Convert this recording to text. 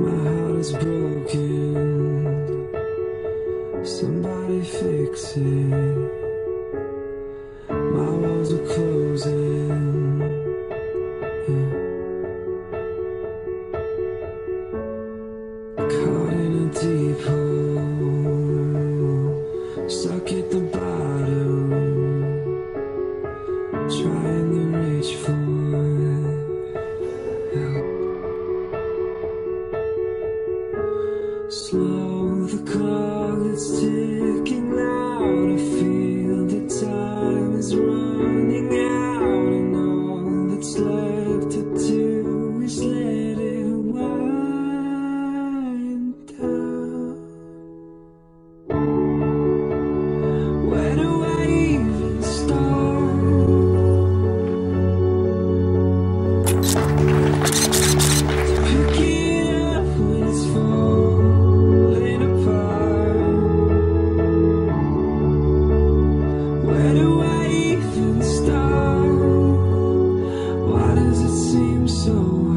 My heart is broken. Somebody fix it. My walls are closing. Yeah. Caught in a deep hole, stuck at the bottom, trying to reach for it. Yeah. Slow the clock that's ticking out. I feel the time is running out, and all that's left to do is let it wind down. Where do I even start? To pick it up when it's full. Where do I even start? Why does it seem so hard?